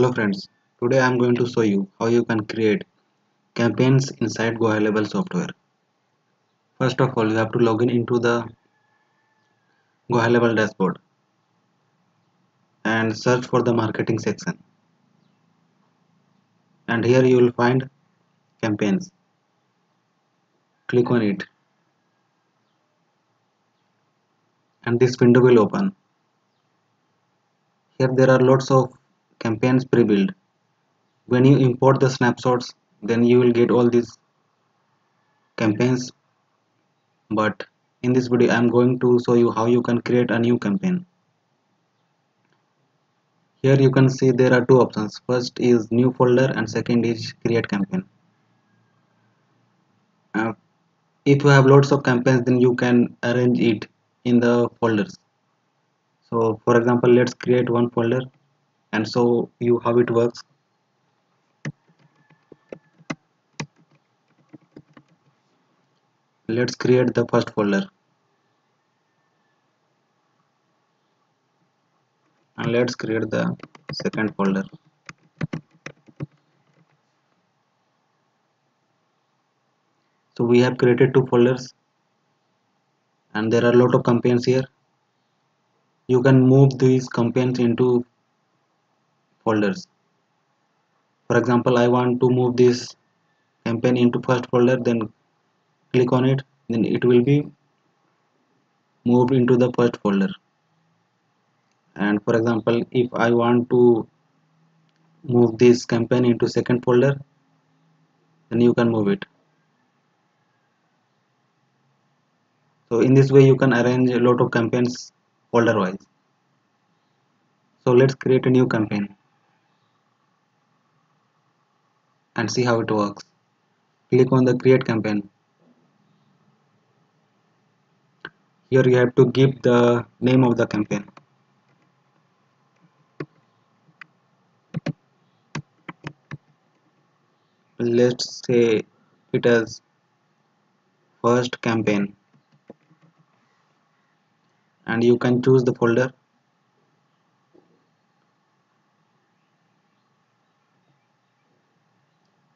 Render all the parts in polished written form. Hello friends, today I am going to show you how you can create campaigns inside GoHighLevel software. First of all, you have to log in into the GoHighLevel dashboard and search for the marketing section, and here you will find campaigns. Click on it and this window will open. Here there are lots of campaigns pre-built. When you import the snapshots, then you will get all these campaigns, but in this video I am going to show you how you can create a new campaign. Here you can see there are two options. First is new folder and second is create campaign. If you have lots of campaigns, then you can arrange it in the folders. So for example, let's create one folder and show you how it works. Let's create the first folder and let's create the second folder. So we have created two folders and there are a lot of campaigns here. You can move these campaigns into folders. For example, I want to move this campaign into first folder, then click on it, then it will be moved into the first folder. And for example, if I want to move this campaign into second folder, then you can move it. So in this way you can arrange a lot of campaigns folder wise. So let's create a new campaign and see how it works. Click on the create campaign. Here you have to give the name of the campaign. Let's say it as first campaign and you can choose the folder.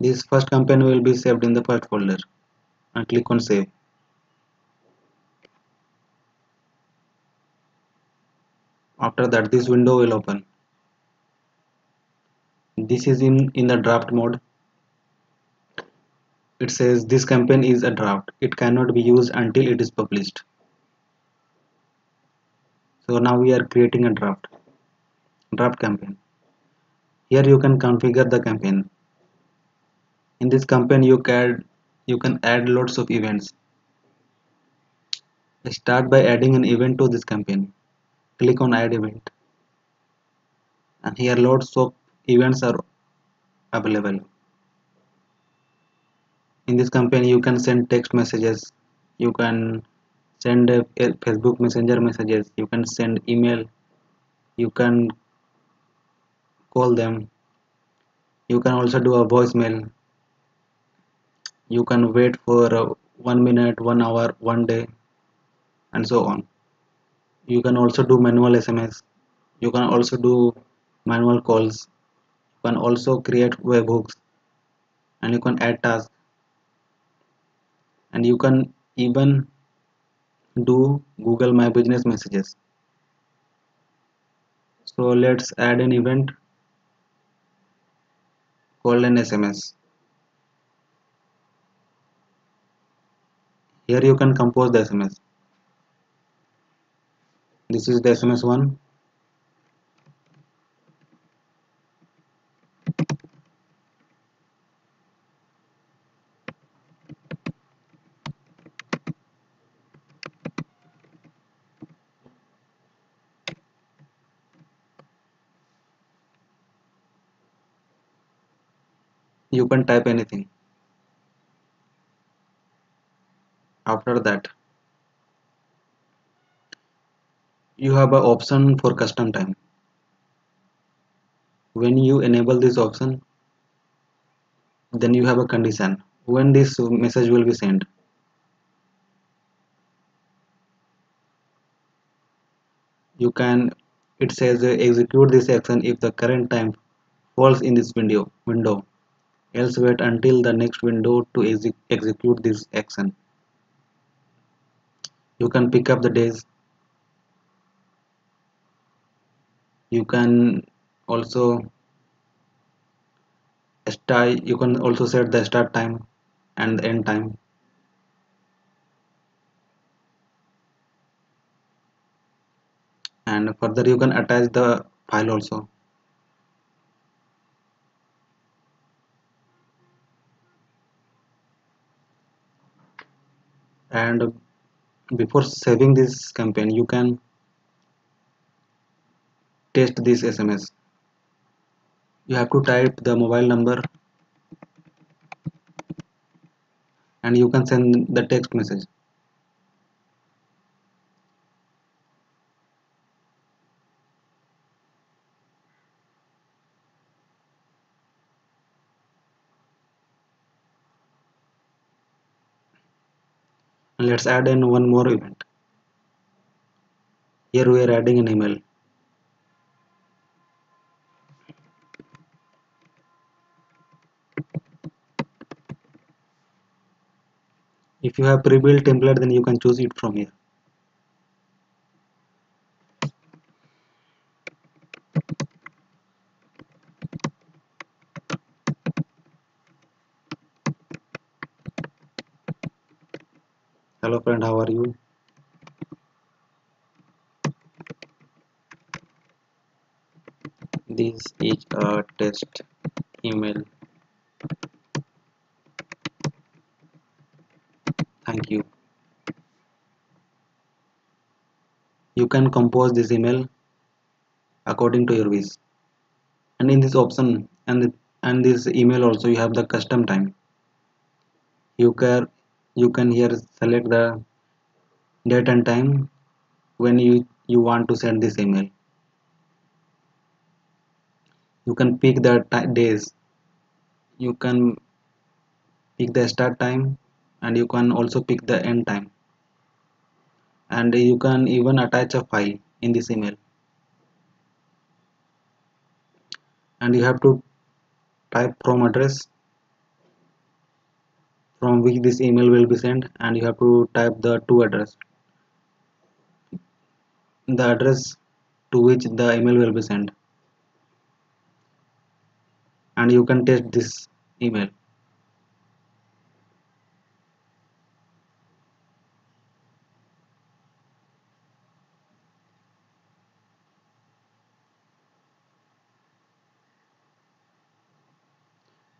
This first campaign will be saved in the first folder and click on save. After that, this window will open. This is in the draft mode. It says this campaign is a draft. It cannot be used until it is published. So now we are creating a draft campaign. Here you can configure the campaign. In this campaign you can add lots of events. Start by adding an event to this campaign. Click on add event and here lots of events are available. In this campaign you can send text messages, you can send Facebook Messenger messages, you can send email, you can call them, you can also do a voicemail, you can wait for 1 minute, 1 hour, 1 day and so on. You can also do manual SMS, you can also do manual calls, you can also create webhooks and you can add tasks and you can even do Google My Business messages. So let's add an event called an SMS. Here you can compose the SMS. This is the SMS one. You can type anything. After that, you have an option for custom time. When you enable this option, then you have a condition when this message will be sent. It says execute this action if the current time false in this window. Else wait until the next window to execute this action. You can pick up the days. You can also set the start time and the end time. And further you can attach the file also. And before saving this campaign, you can test this SMS. You have to type the mobile number and you can send the text message. Let's add in one more event. Here we are adding an email. If you have pre-built template, then you can choose it from here. Hello friend, how are you? This is a test email. Thank you. You can compose this email according to your wish. And in this option and this email also, you have the custom time. You can here select the date and time when you want to send this email. You can pick the days, you can pick the start time, and you can also pick the end time. And you can even attach a file in this email. And you have to type from address from which this email will be sent, and you have to type the address to which the email will be sent, and you can test this email.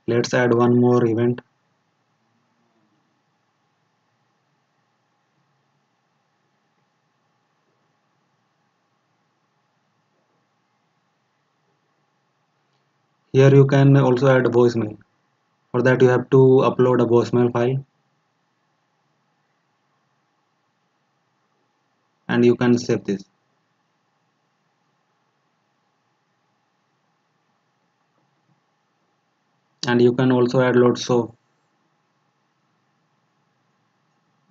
Let's add one more event. Here you can also add a voicemail. For that you have to upload a voicemail file. And you can save this. And you can also add lots of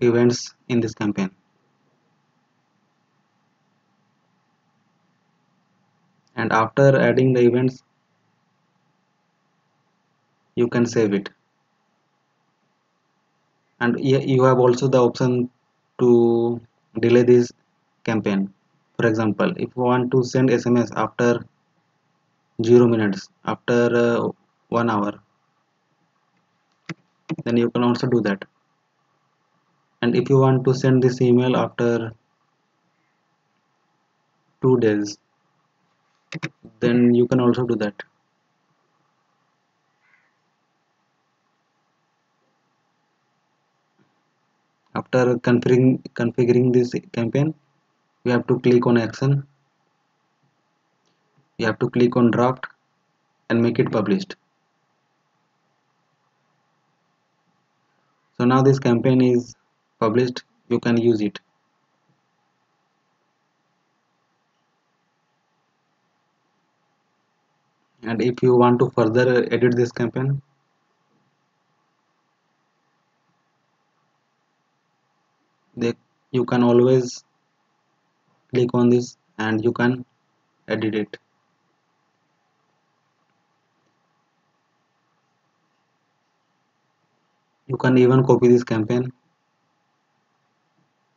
events in this campaign. And after adding the events, you can save it, and you have also the option to delay this campaign. For example, if you want to send SMS after 0 minutes, after 1 hour, then you can also do that. And if you want to send this email after 2 days, then you can also do that. After configuring this campaign, you have to click on action, you have to click on draft and make it published. So now this campaign is published, you can use it. And if you want to further edit this campaign, you can always click on this and you can edit it. You can even copy this campaign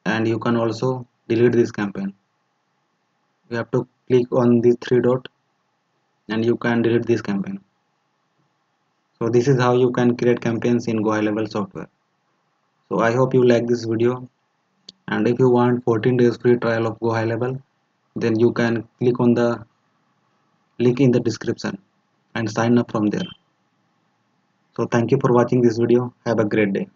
and you can also delete this campaign. You have to click on these three dots and you can delete this campaign. So this is how you can create campaigns in GoHighLevel software. So I hope you like this video, and if you want 14 days free trial of GoHighLevel, then you can click on the link in the description and sign up from there. So thank you for watching this video. Have a great day.